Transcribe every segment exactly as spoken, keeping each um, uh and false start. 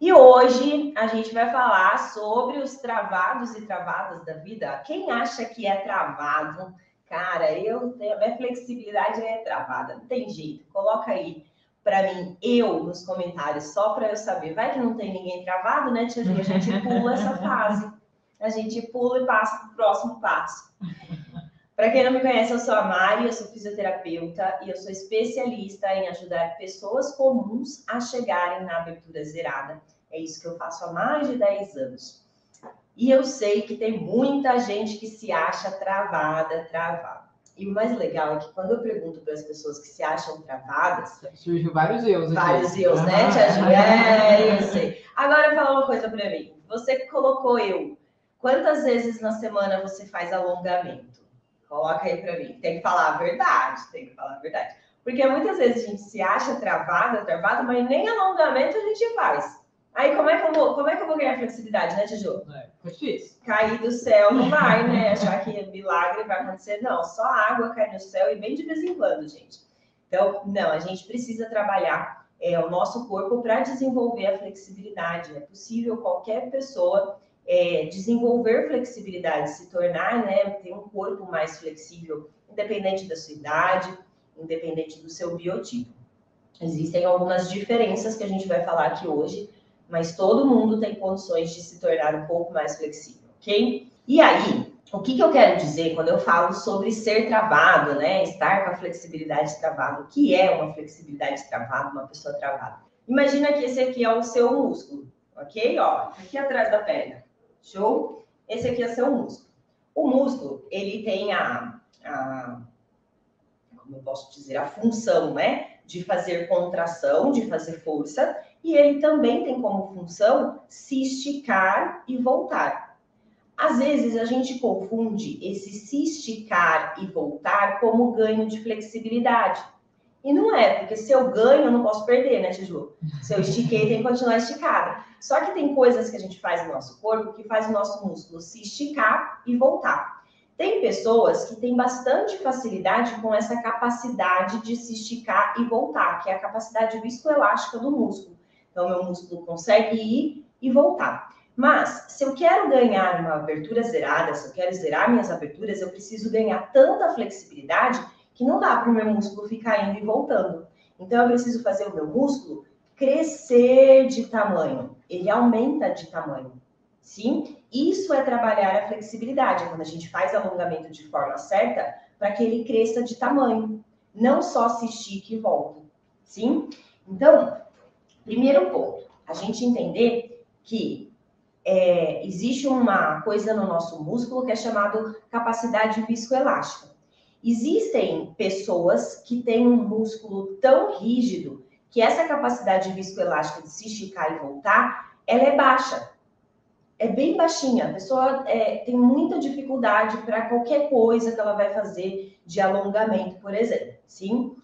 E hoje a gente vai falar sobre os travados e travadas da vida. Quem acha que é travado? Cara, eu tenho, minha flexibilidade é travada, não tem jeito. Coloca aí para mim, eu, nos comentários, só para eu saber. Vai que não tem ninguém travado, né, tia Ju? A gente pula essa fase. A gente pula e passa para o próximo passo. Para quem não me conhece, eu sou a Mari, eu sou fisioterapeuta e eu sou especialista em ajudar pessoas comuns a chegarem na abertura zerada. É isso que eu faço há mais de dez anos. E eu sei que tem muita gente que se acha travada, travada. E o mais legal é que quando eu pergunto para as pessoas que se acham travadas... surgem vários eus. Vários eus, né, Tia Ju? É, eu sei. Agora, fala uma coisa para mim. Você que colocou eu, quantas vezes na semana você faz alongamento? Coloca aí para mim. Tem que falar a verdade, tem que falar a verdade. Porque muitas vezes a gente se acha travada, travada, mas nem alongamento a gente faz. Aí como é que eu vou, como é que eu vou ganhar flexibilidade, né, Tiju? É, é difícil. Cair do céu não vai, né? Achar que milagre vai acontecer. Não, só água cai no céu e bem de vez em quando, gente. Então, não, a gente precisa trabalhar é, o nosso corpo para desenvolver a flexibilidade. É possível qualquer pessoa... É, desenvolver flexibilidade, se tornar, né, ter um corpo mais flexível, independente da sua idade, independente do seu biotipo. Existem algumas diferenças que a gente vai falar aqui hoje, mas todo mundo tem condições de se tornar um pouco mais flexível, ok? E aí, o que, que eu quero dizer quando eu falo sobre ser travado, né, estar com a flexibilidade travada? O que é uma flexibilidade travada, uma pessoa travada? Imagina que esse aqui é o seu músculo, ok? Ó, aqui atrás da perna. Show? Esse aqui é seu músculo. O músculo, ele tem a, a, como eu posso dizer, a função, né? De fazer contração, de fazer força. E ele também tem como função se esticar e voltar. Às vezes, a gente confunde esse se esticar e voltar como ganho de flexibilidade. E não é, porque se eu ganho, eu não posso perder, né, Tiju? Se eu estiquei, tem que continuar esticada. Só que tem coisas que a gente faz no nosso corpo que faz o nosso músculo se esticar e voltar. Tem pessoas que têm bastante facilidade com essa capacidade de se esticar e voltar, que é a capacidade viscoelástica do músculo. Então, meu músculo consegue ir e voltar. Mas, se eu quero ganhar uma abertura zerada, se eu quero zerar minhas aberturas, eu preciso ganhar tanta flexibilidade que não dá para o meu músculo ficar indo e voltando. Então, eu preciso fazer o meu músculo crescer de tamanho. Ele aumenta de tamanho, sim? Isso é trabalhar a flexibilidade, quando a gente faz alongamento de forma certa, para que ele cresça de tamanho, não só se estique e volta, sim? Então, primeiro ponto, a gente entender que é, existe uma coisa no nosso músculo que é chamado capacidade viscoelástica. Existem pessoas que têm um músculo tão rígido que essa capacidade viscoelástica de se esticar e voltar, ela é baixa. É bem baixinha. A pessoa é, tem muita dificuldade para qualquer coisa que ela vai fazer de alongamento, por exemplo. Sim?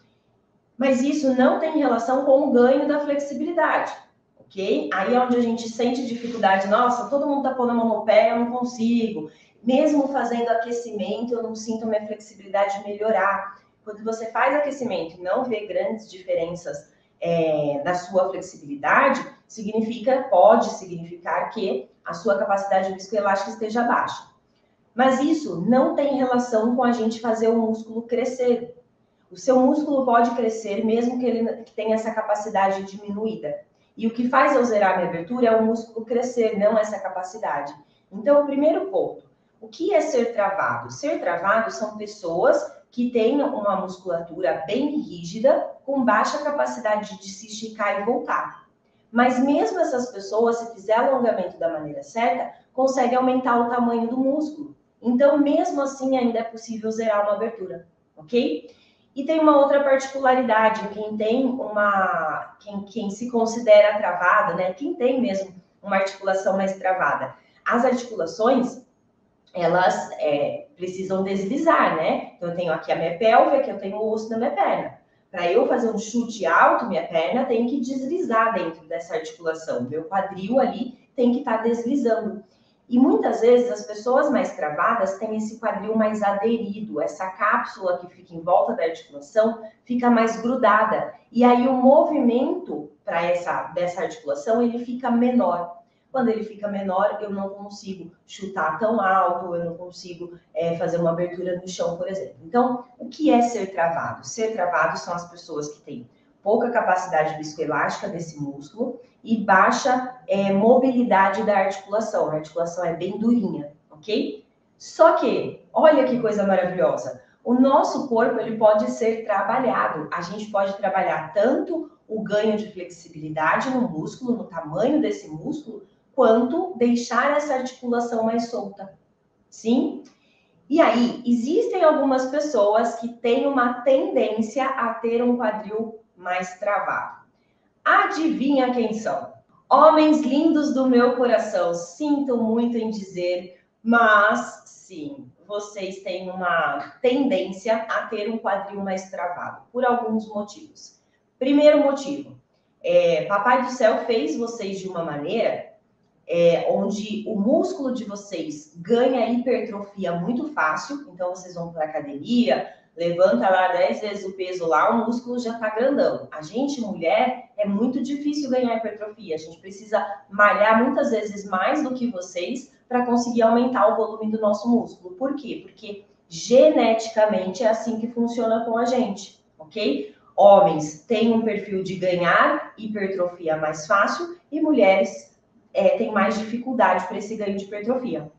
Mas isso não tem relação com o ganho da flexibilidade. Ok? Aí é onde a gente sente dificuldade. Nossa, todo mundo está pondo a mão no pé, eu não consigo. Mesmo fazendo aquecimento, eu não sinto minha flexibilidade melhorar. Quando você faz aquecimento e não vê grandes diferenças é, na sua flexibilidade, significa, pode significar que a sua capacidade viscoelástica esteja baixa. Mas isso não tem relação com a gente fazer o músculo crescer. O seu músculo pode crescer mesmo que ele tenha essa capacidade diminuída. E o que faz eu zerar minha abertura é o músculo crescer, não essa capacidade. Então, o primeiro ponto. O que é ser travado? Ser travado são pessoas que têm uma musculatura bem rígida, com baixa capacidade de se esticar e voltar. Mas mesmo essas pessoas, se fizer alongamento da maneira certa, conseguem aumentar o tamanho do músculo. Então, mesmo assim, ainda é possível zerar uma abertura, ok? E tem uma outra particularidade, quem tem uma... Quem, quem se considera travada, né? Quem tem mesmo uma articulação mais travada. As articulações... elas é, precisam deslizar, né? Então, eu tenho aqui a minha pelve, aqui eu tenho o osso da minha perna. Para eu fazer um chute alto, minha perna tem que deslizar dentro dessa articulação. Meu quadril ali tem que estar deslizando. E muitas vezes as pessoas mais travadas têm esse quadril mais aderido, essa cápsula que fica em volta da articulação fica mais grudada. E aí o movimento para essa, dessa articulação ele fica menor. Quando ele fica menor, eu não consigo chutar tão alto, eu não consigo é, fazer uma abertura no chão, por exemplo. Então, o que é ser travado? Ser travado são as pessoas que têm pouca capacidade viscoelástica desse músculo e baixa é, mobilidade da articulação. A articulação é bem durinha, ok? Só que, olha que coisa maravilhosa, o nosso corpo ele pode ser trabalhado. A gente pode trabalhar tanto o ganho de flexibilidade no músculo, no tamanho desse músculo, quanto deixar essa articulação mais solta, sim? E aí, existem algumas pessoas que têm uma tendência a ter um quadril mais travado. Adivinha quem são? Homens lindos do meu coração, sinto muito em dizer, mas sim, vocês têm uma tendência a ter um quadril mais travado, por alguns motivos. Primeiro motivo, é, Papai do Céu fez vocês de uma maneira... É, onde o músculo de vocês ganha hipertrofia muito fácil, então vocês vão para a academia, levanta lá dez vezes o peso lá, o músculo já está grandão. A gente, mulher, é muito difícil ganhar hipertrofia, a gente precisa malhar muitas vezes mais do que vocês para conseguir aumentar o volume do nosso músculo. Por quê? Porque geneticamente é assim que funciona com a gente, ok? Homens têm um perfil de ganhar hipertrofia mais fácil e mulheres... É, tem mais dificuldade para esse ganho de hipertrofia.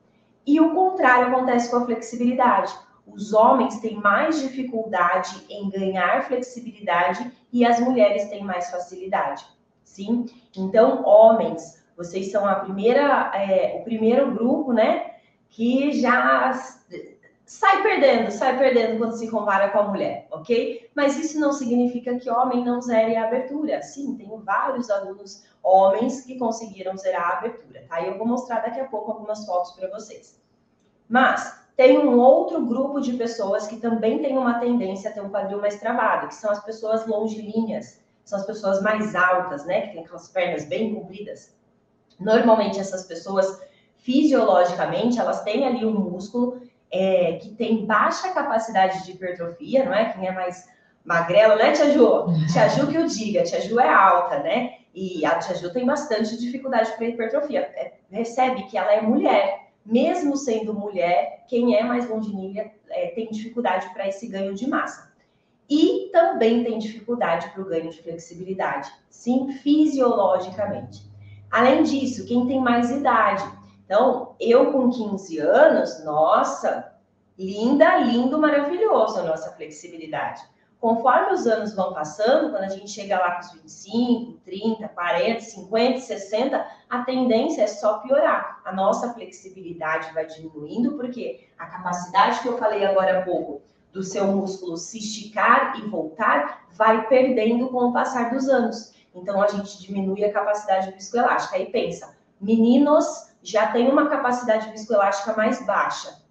E o contrário acontece com a flexibilidade. Os homens têm mais dificuldade em ganhar flexibilidade e as mulheres têm mais facilidade, sim? Então, homens, vocês são a primeira, é, o primeiro grupo, né, que já sai perdendo, sai perdendo quando se compara com a mulher, ok? Mas isso não significa que homem não zere a abertura. Sim, tenho vários alunos... homens que conseguiram zerar a abertura, tá? E eu vou mostrar daqui a pouco algumas fotos para vocês. Mas tem um outro grupo de pessoas que também tem uma tendência a ter um quadril mais travado, que são as pessoas longilíneas, são as pessoas mais altas, né? Que tem aquelas pernas bem compridas. Normalmente essas pessoas, fisiologicamente, elas têm ali um músculo é, que tem baixa capacidade de hipertrofia, não é? Quem é mais magrelo, né, Tia Ju? Tia Ju que eu diga, Tia Ju é alta, né? E a Tia Ju tem bastante dificuldade para hipertrofia. Percebe que ela é mulher. Mesmo sendo mulher, quem é mais longilínea é, tem dificuldade para esse ganho de massa. E também tem dificuldade para o ganho de flexibilidade. Sim, fisiologicamente. Além disso, quem tem mais idade. Então, eu com quinze anos, nossa, linda, lindo, maravilhoso a nossa flexibilidade. Conforme os anos vão passando, quando a gente chega lá com os vinte e cinco, trinta, quarenta, cinquenta, sessenta, a tendência é só piorar. A nossa flexibilidade vai diminuindo, porque a capacidade que eu falei agora há pouco, do seu músculo se esticar e voltar, vai perdendo com o passar dos anos. Então, a gente diminui a capacidade viscoelástica. Aí pensa, meninos já têm uma capacidade viscoelástica mais baixa.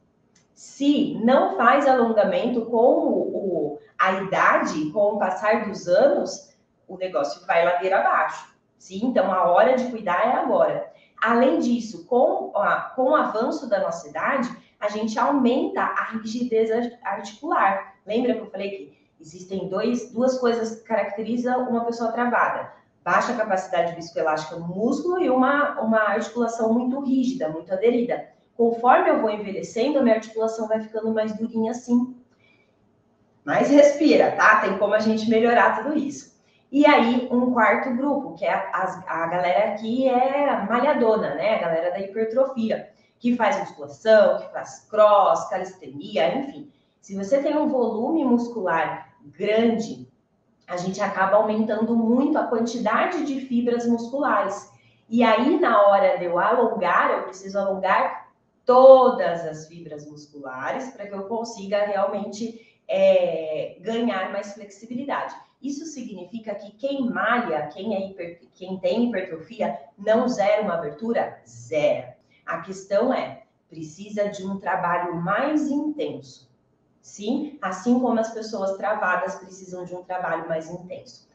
Se não faz alongamento com o, o, a idade, com o passar dos anos, o negócio vai ladeira abaixo. Sim? Então, a hora de cuidar é agora. Além disso, com, a, com o avanço da nossa idade, a gente aumenta a rigidez articular. Lembra que eu falei que existem dois, duas coisas que caracterizam uma pessoa travada? Baixa capacidade viscoelástica no músculo e uma, uma articulação muito rígida, muito aderida. Conforme eu vou envelhecendo, a minha articulação vai ficando mais durinha assim. Mas respira, tá? Tem como a gente melhorar tudo isso. E aí, um quarto grupo, que é a, a galera que é malhadona, né? A galera da hipertrofia, que faz musculação, que faz cross, calistenia, enfim. Se você tem um volume muscular grande, a gente acaba aumentando muito a quantidade de fibras musculares. E aí, na hora de eu alongar, eu preciso alongar todas as fibras musculares para que eu consiga realmente é, ganhar mais flexibilidade. Isso significa que quem malha, quem, é hiper, quem tem hipertrofia, não zera uma abertura? Zero. A questão é, precisa de um trabalho mais intenso. Sim? Assim como as pessoas travadas precisam de um trabalho mais intenso.